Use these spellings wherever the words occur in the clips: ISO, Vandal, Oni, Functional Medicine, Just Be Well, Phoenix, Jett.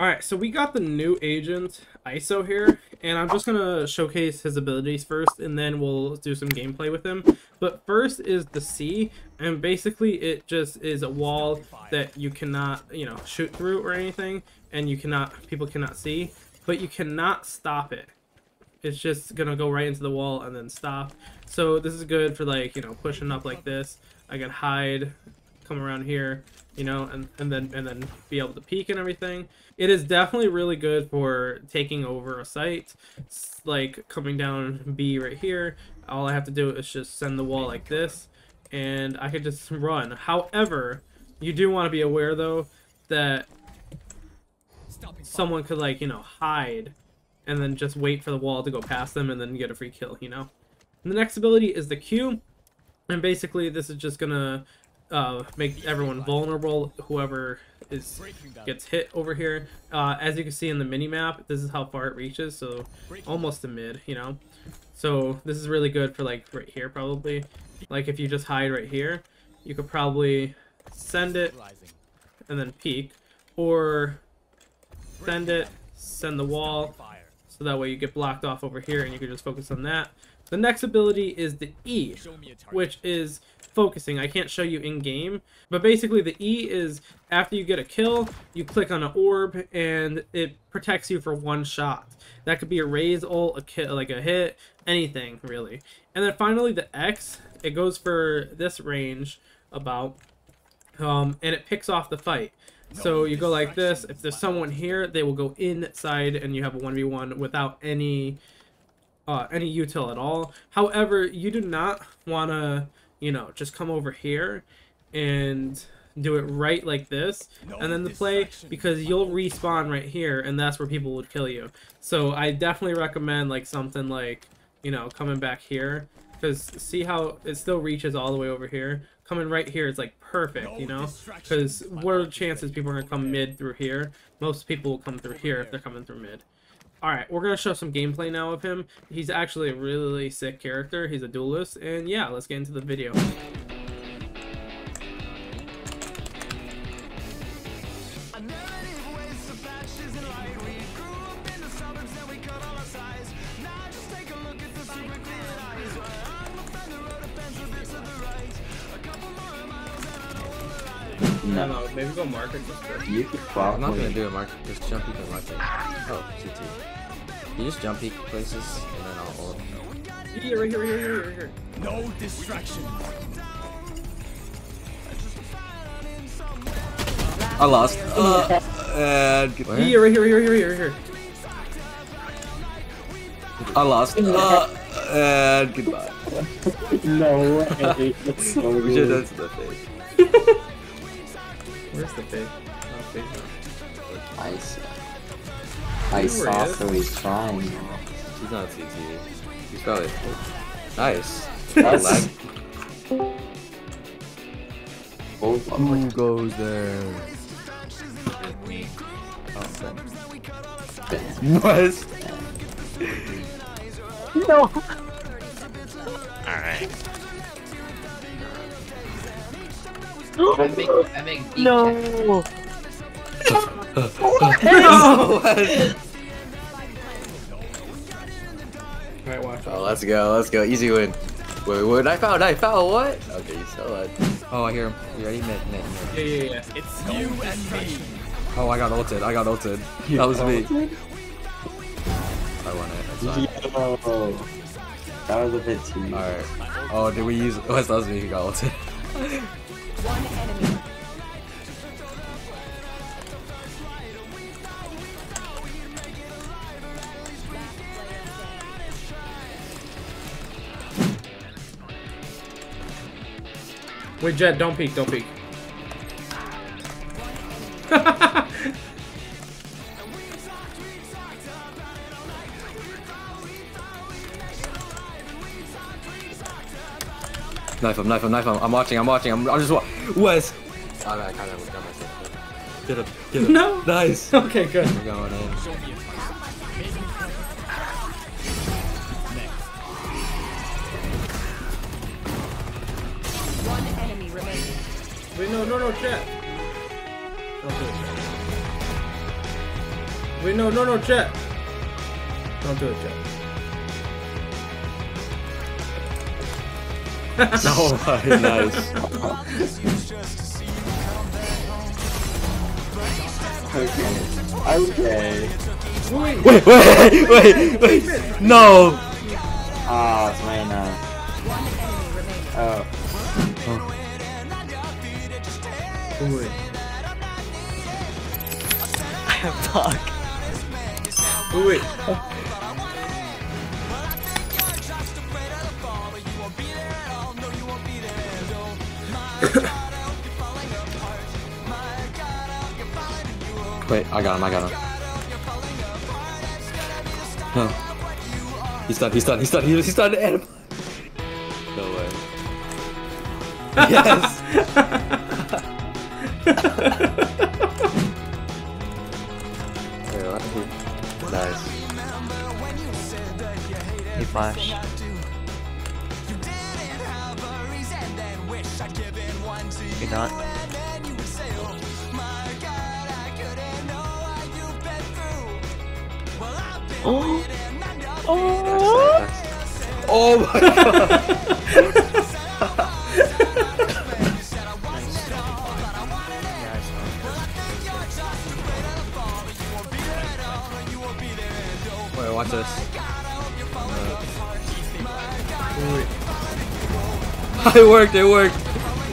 Alright, so we got the new agent, ISO, here, and I'm just going to showcase his abilities first, and then we'll do some gameplay with him. But first is the C, and basically it just is a wall that you cannot, shoot through or anything, and you cannot, people cannot see, but you cannot stop it. It's just going to go right into the wall and then stop. So this is good for, like, pushing up like this. I can hide, come around here, and then be able to peek and everything. It is definitely really good for taking over a site. It's like coming down B right here. All I have to do is just send the wall like this, and I could just run. However, you do want to be aware though that someone could hide and then just wait for the wall to go past them and then get a free kill, And the next ability is the Q, and basically this is just gonna make everyone vulnerable, whoever gets hit over here. As you can see in the mini map, this is how far it reaches, so almost to mid, So this is really good for right here probably. Like if you just hide right here, you could probably send it and then peek, or send the wall, so that way you get blocked off over here and you can just focus on that. The next ability is the E, which is focusing. I can't show you in game, but basically the E is after you get a kill, you click on an orb and it protects you for one shot. That could be a raise ult, a kill, like a hit, anything really. And then finally the X, it goes for this range about, and it picks off the fight. So you go like this. If there's someone here, they will go inside, and you have a 1v1 without any util at all. However, you do not want to, just come over here and do it right like this, and then the play, because you'll respawn right here, and that's where people would kill you. So I definitely recommend something coming back here, because see how it still reaches all the way over here. Coming right here is perfect, because what are the chances people are gonna come mid through here? Most people will come through here if they're coming through mid. Alright, we're going to show some gameplay now of him. He's actually a really sick character. He's a duelist. And yeah, let's get into the video. No, no, maybe go market just first. You could probably. I'm not gonna do a market, just jump peek and market. Oh, GT. You just jump peek places and then I'll hold. Yeah, right here, right here, right here. No distraction. I lost. Yeah, right here, right here, right here, right here. I lost. Goodbye. No way. That's so weird. We should have done to the face. Where's the big? Not big enough. I saw so he's trying. He's not CT. He's probably nice. That's lag. Oh, who goes there? Oh, Ben. What? No. All right. I make no. Alright, watch. Oh, let's go, let's go. Easy win. Wait, what? I found what? Okay, you still had. Oh, I hear him. You ready? Mid. Yeah. It's you and me. Oh, I got ulted. That was me. I won it. That's fine. Yo. That was a bit too easy. Alright. Oh, did we use. Oh, that was me who got ulted. One enemy. Wait, Jett, don't peek. Knife him. I'm watching. I'm just watching. Wes! Oh, I kind of got myself. Get him. No! Nice! Okay, good. We're going in. One enemy remaining. Wait, no, Jett. Don't do it, Jett. Wait, no, Jett. Don't do it, Jett. Alright, nice. Okay. Wait. No! Ah, it's mine now. Oh. Wait. Fuck. Wait. Wait, I got him. No. He's done, Adam. No way. Yes! Nice. He flashed. You're not. Oh. Oh. Oh my god. Wait, watch this. It worked.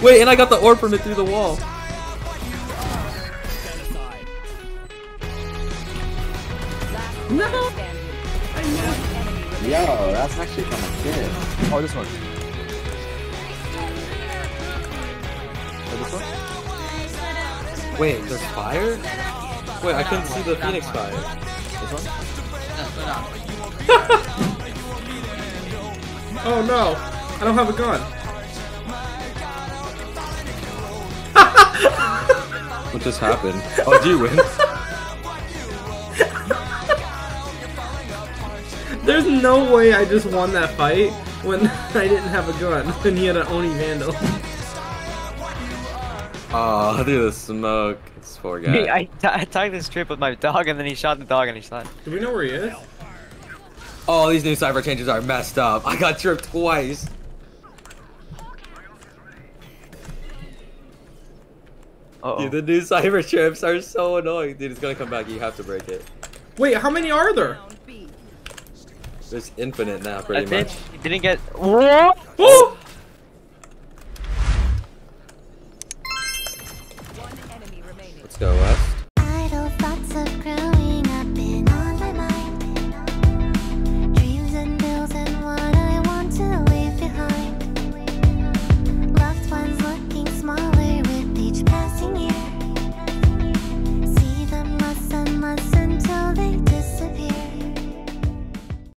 Wait, and I got the orb from it through the wall. No. Yo, that's actually kind of good. Oh, this one. Oh, this one? Wait, there's fire? Wait, I couldn't see the Phoenix fire. This one? Oh no, I don't have a gun. What just happened? Oh, do you win? There's no way I just won that fight when I didn't have a gun and he had an Oni Vandal. Aw, oh, dude, the smoke. It's poor guy. Wait, I tagged this trip with my dog and then he shot the dog and he shot. Do we know where he is? Oh, these new cyber changes are messed up. I got tripped twice. Uh-oh. Dude, the new cyber trips are so annoying. Dude, it's gonna come back. You have to break it. Wait, how many are there? There's infinite now, pretty much. Didn't get. Whoa!